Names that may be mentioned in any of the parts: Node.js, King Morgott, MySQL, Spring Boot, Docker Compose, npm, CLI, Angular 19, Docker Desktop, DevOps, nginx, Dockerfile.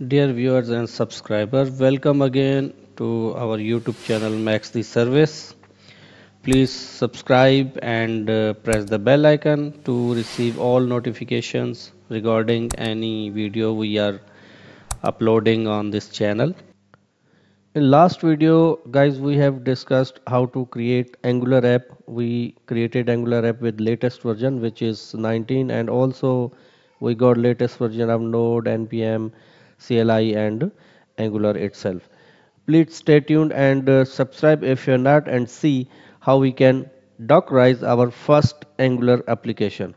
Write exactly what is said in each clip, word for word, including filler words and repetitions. Dear viewers and subscribers, welcome again to our YouTube channel Max the Service. Please subscribe and uh, press the bell icon to receive all notifications regarding any video we are uploading on this channel. In last video guys, we have discussed how to create Angular app. We created Angular app with latest version, which is nineteen, and also we got latest version of Node, N P M, C L I and Angular itself. Please stay tuned and uh, subscribe if you're not, and see how we can dockerize our first Angular application.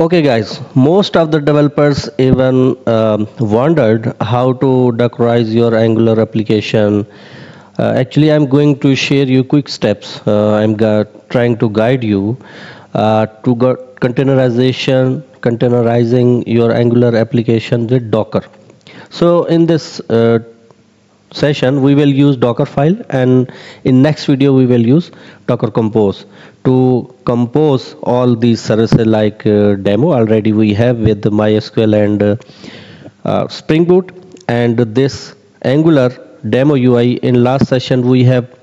Okay guys, most of the developers even um, wondered how to dockerize your Angular application. Uh, actually, I'm going to share you quick steps. Uh, I'm trying to guide you uh, to get containerization containerizing your Angular application with Docker. So in this uh, session we will use Dockerfile, and in next video we will use Docker Compose to compose all these services like uh, demo already we have with the MySQL and uh, uh, Spring Boot, and this Angular demo U I. In last session we have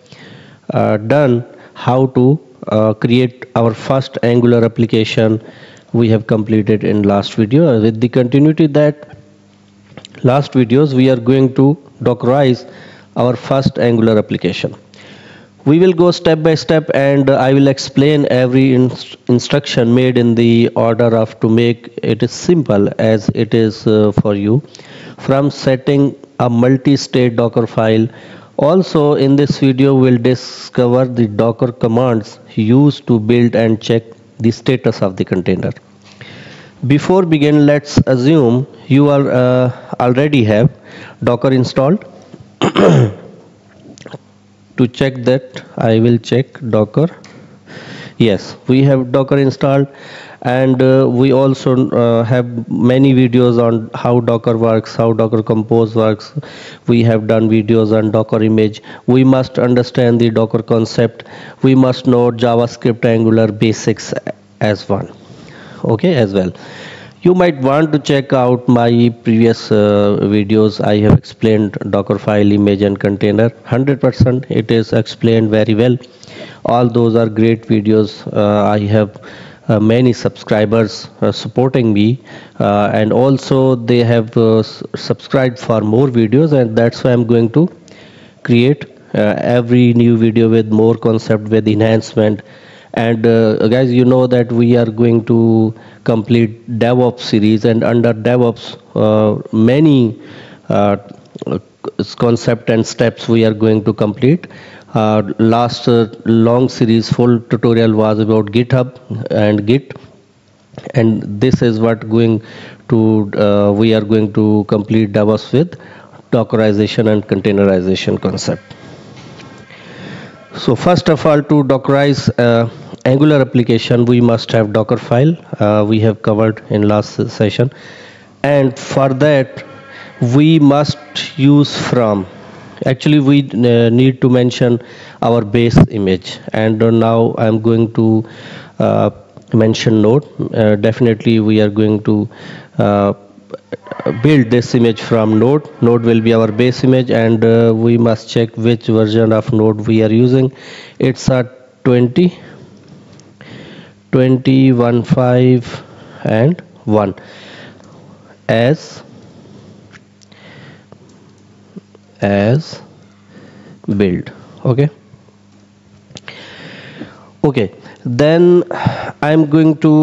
uh, done how to uh, create our first Angular application. We have completed in last video. With the continuity that last videos, we are going to dockerize our first Angular application. We will go step by step, and I will explain every inst instruction made in the order of to make it as simple as it is uh, for you, from setting a multi-state Docker file. Also in this video we'll discover the Docker commands used to build and check the status of the container. Before begin, let's assume you are uh, already have Docker installed. To check that, I will check Docker. Yes, we have Docker installed, and uh, we also uh, have many videos on how Docker works, how Docker Compose works. We have done videos on Docker image. We must understand the Docker concept. We must know JavaScript, Angular basics as one. Okay, as well, you might want to check out my previous uh, videos. I have explained Dockerfile, image and container. One hundred percent it is explained very well. All those are great videos. uh, I have Uh, many subscribers uh, supporting me, uh, and also they have uh, subscribed for more videos, and that's why I'm going to create uh, every new video with more concept, with enhancement. And uh, guys, you know that we are going to complete DevOps series, and under DevOps uh, many uh, concept and steps we are going to complete. Uh, last uh, long series full tutorial was about GitHub and Git, and this is what going to uh, we are going to complete DevOps with dockerization and containerization concept. So first of all, to dockerize uh, Angular application, we must have Dockerfile. Uh, we have covered in last session, and for that we must use from. Actually we uh, need to mention our base image, and uh, now I'm going to uh, mention Node. Uh, definitely we are going to uh, build this image from Node. Node will be our base image, and uh, we must check which version of Node we are using. It's a twenty, twenty, fifteen and one as as build. Okay, okay, then I'm going to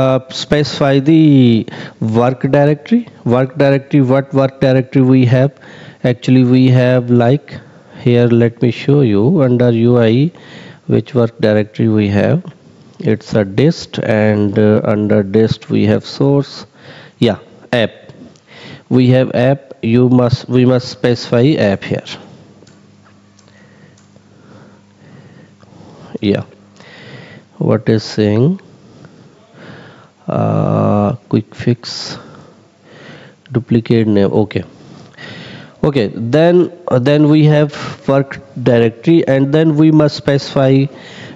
uh, specify the work directory. Work directory, what work directory we have? Actually we have, like here, let me show you under U I which work directory we have. It's a dist, and uh, under dist we have source, yeah, app. We have app. You must we must specify app here. Yeah, what is saying? Uh, quick fix duplicate name. Okay, okay, then uh, then we have work directory, and then we must specify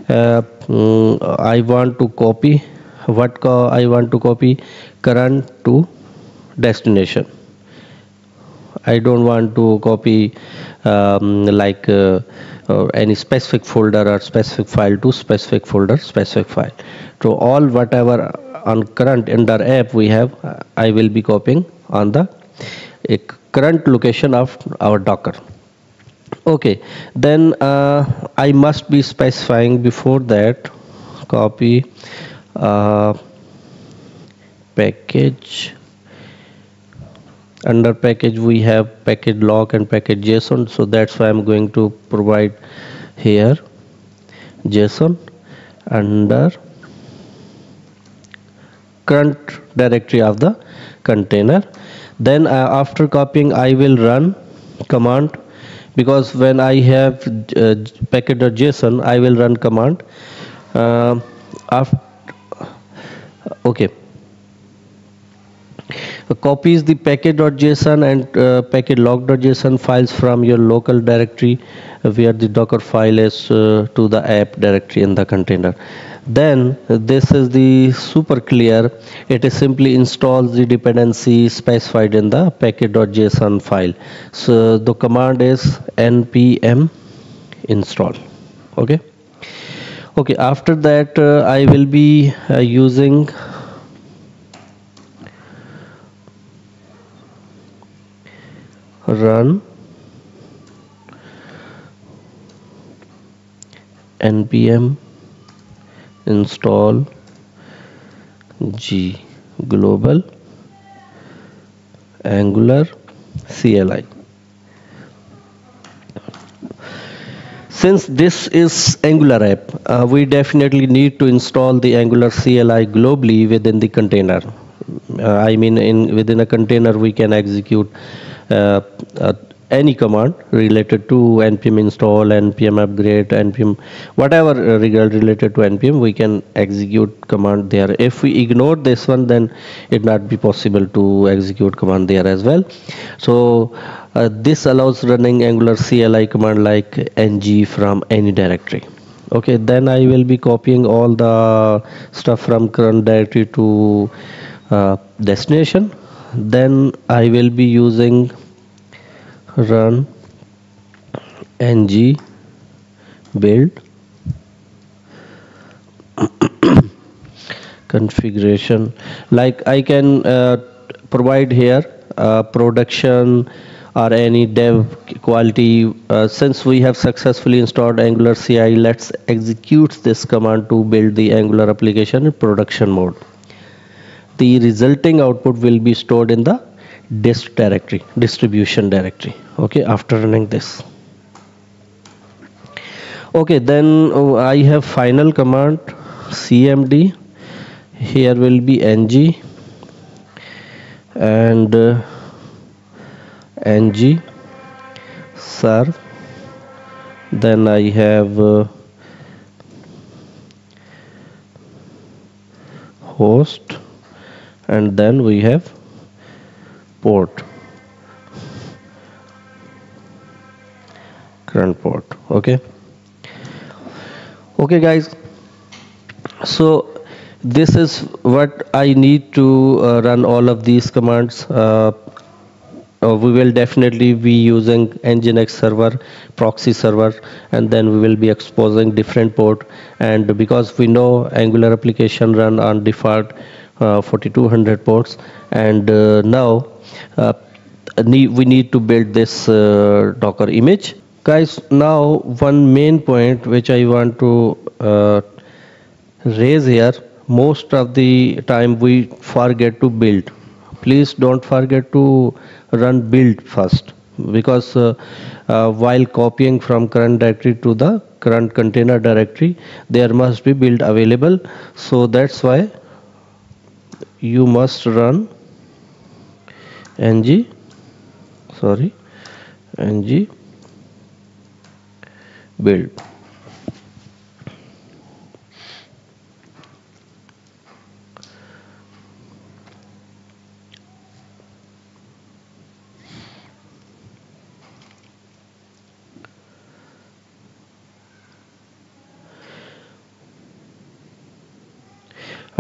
uh, um, I want to copy what co I want to copy current to destination. I don't want to copy um, like uh, uh, any specific folder or specific file to specific folder, specific file. So all whatever on current in the app we have, I will be copying on the uh, current location of our Docker. Okay, then uh, I must be specifying before that copy uh, package. Under package we have package log and package JSON, so that's why I'm going to provide here JSON under current directory of the container. Then uh, after copying I will run command, because when I have uh, package.json I will run command uh, after okay copies the package.json and uh, package log.json files from your local directory where the Docker file is uh, to the app directory in the container. Then this is the super clear, it is simply installs the dependency specified in the package.json file. So the command is npm install. Okay, okay after that uh, I will be uh, using run npm install g global angular C L I. Since this is Angular app, uh, we definitely need to install the Angular C L I globally within the container. Uh, I mean in within a container we can execute Uh, uh, any command related to npm install, npm upgrade, npm whatever uh, related to npm we can execute command there. If we ignore this one, then it not be possible to execute command there as well. So uh, this allows running Angular C L I command like ng from any directory. Okay, then I will be copying all the stuff from current directory to uh, destination. Then I will be using run ng build configuration. Like I can uh, provide here uh, production or any dev quality. Uh, since we have successfully installed Angular C L I, let's execute this command to build the Angular application in production mode. The resulting output will be stored in the dist directory, distribution directory. Okay, after running this. Okay, then oh, I have final command cmd. Here will be ng and uh, ng serve. Then I have uh, host. And then we have port, current port. Okay, okay guys, so this is what I need to uh, run all of these commands. Uh, Uh, we will definitely be using nginx server, proxy server, and then we will be exposing different port. And because we know Angular application run on default uh, forty-two hundred ports, and uh, now uh, need, we need to build this uh, Docker image. Guys, now one main point which I want to uh, raise here, most of the time we forget to build. Please don't forget to run build first, because uh, uh, while copying from current directory to the current container directory, there must be build available. So that's why you must run ng sorry ng build.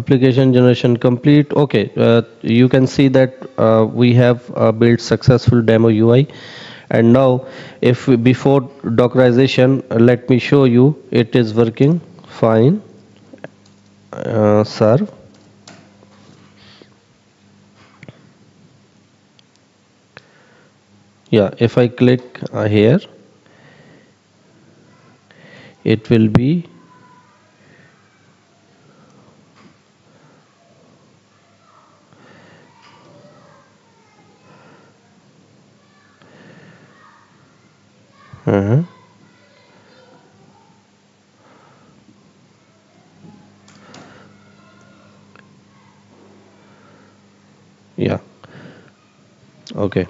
application generation complete. Okay, uh, you can see that uh, we have uh, built successful demo U I. And now, if we, before Dockerization, uh, let me show you, it is working fine. Uh, serve. Yeah, if I click uh, here, it will be uh-huh. Yeah, okay.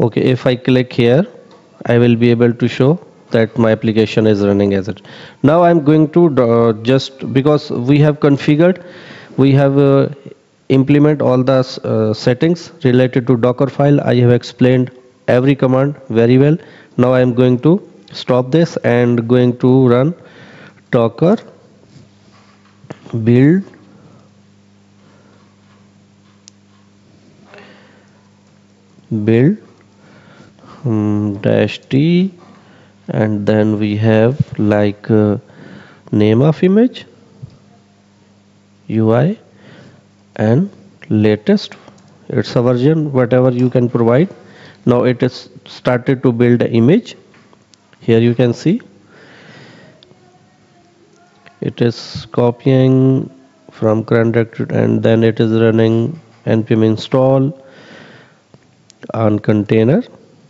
Okay, if I click here, I will be able to show that my application is running as it. Now I'm going to uh, just because we have configured, we have uh, implement all the uh, settings related to Dockerfile. I have explained every command very well. Now I'm going to stop this and going to run Docker build. build um, dash t, and then we have like uh, name of image, U I, and latest, it's a version, whatever you can provide. Now it is started to build an image. Here you can see it is copying from current directory, and then it is running npm install on container,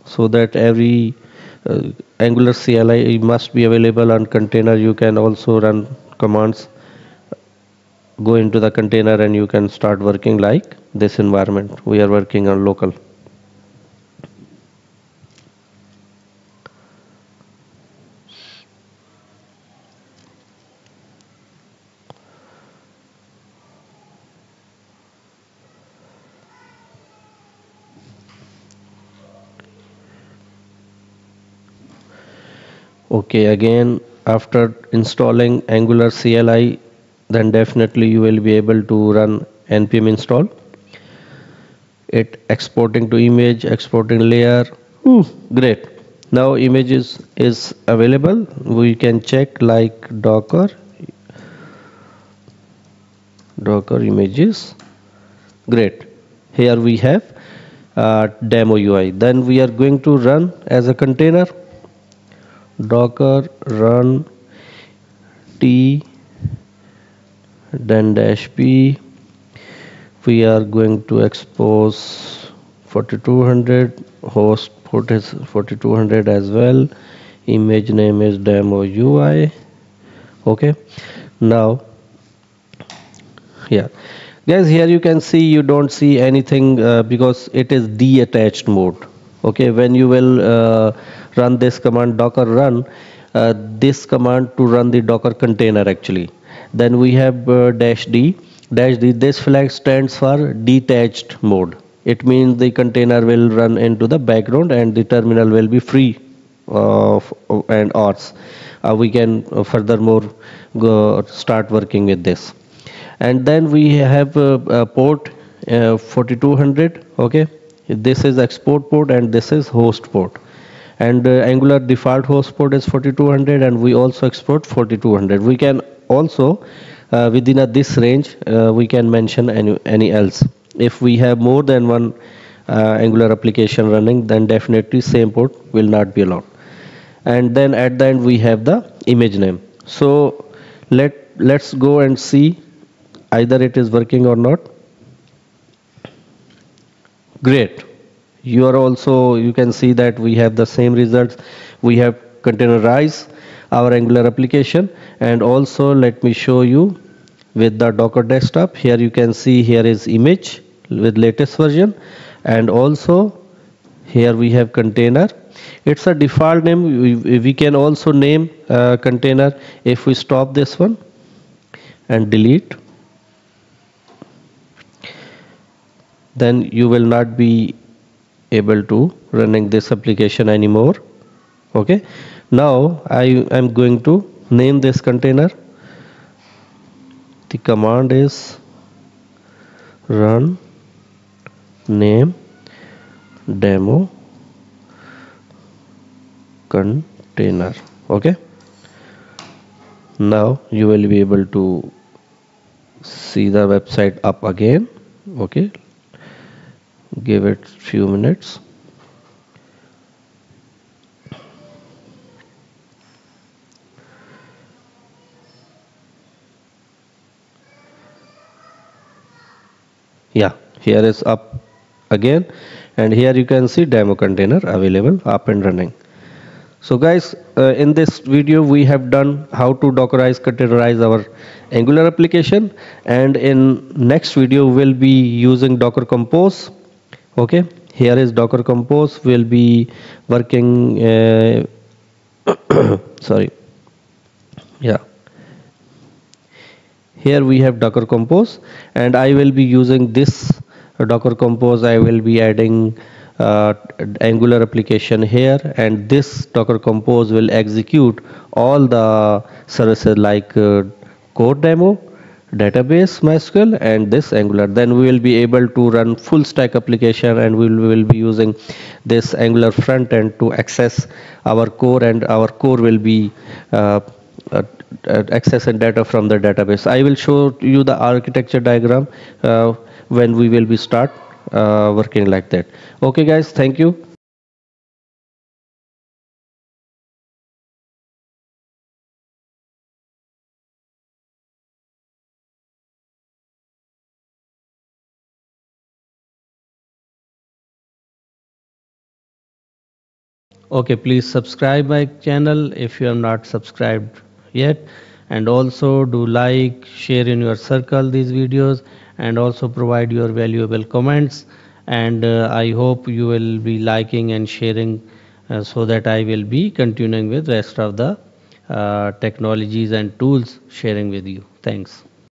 so that every uh, Angular C L I must be available on container. You can also run commands, go into the container, and you can start working like this environment. We are working on local. Okay, again, after installing Angular C L I, then definitely you will be able to run npm install. It exporting to image, exporting layer. Ooh, great. Now images is available. We can check like Docker, Docker images. Great. Here we have uh, demo U I. Then we are going to run as a container. Docker run t then dash p. We are going to expose forty-two hundred, host port is forty-two hundred as well. Image name is demo U I. Okay, now yeah, guys, here you can see you don't see anything uh, because it is detached mode. Okay, when you will uh, run this command Docker run, uh, this command to run the Docker container actually. Then we have uh, dash D, dash D, this flag stands for detached mode. It means the container will run into the background and the terminal will be free of uh, and odds. Uh, we can uh, furthermore go start working with this. And then we have uh, uh, port uh, forty-two hundred, okay. This is export port and this is host port, and uh, Angular default host port is forty-two hundred, and we also export forty-two hundred. We can also uh, within a, this range uh, we can mention any any else. If we have more than one uh, Angular application running, then definitely same port will not be allowed. And then at the end we have the image name. So let let's go and see either it is working or not. Great, you are also, you can see that we have the same results. We have containerized our Angular application. And also let me show you with the Docker desktop. Here you can see here is image with latest version, and also here we have container. It's a default name. We, we can also name uh, container. If we stop this one and delete, then you will not be able to running this application anymore. Okay, now I am going to name this container the command is run name demo container. Okay, now you will be able to see the website up again. Okay, give it few minutes. Yeah, here is up again, and here you can see demo container available, up and running. So guys, uh, in this video we have done how to dockerize, containerize our Angular application, and in next video we'll be using Docker Compose. Okay, here is Docker Compose. We'll be working uh, sorry yeah here we have Docker Compose, and I will be using this Docker Compose. I will be adding uh, Angular application here, and this Docker Compose will execute all the services like uh, code demo, database, MySQL, and this Angular. Then we will be able to run full stack application, and we will be using this Angular front end to access our core, and our core will be uh, uh, access and data from the database. I will show you the architecture diagram uh, when we will be start uh, working like that. Okay guys, thank you. Okay, please subscribe my channel if you have not subscribed yet, and also do like, share in your circle these videos, and also provide your valuable comments, and uh, I hope you will be liking and sharing uh, so that I will be continuing with rest of the uh, technologies and tools sharing with you. Thanks.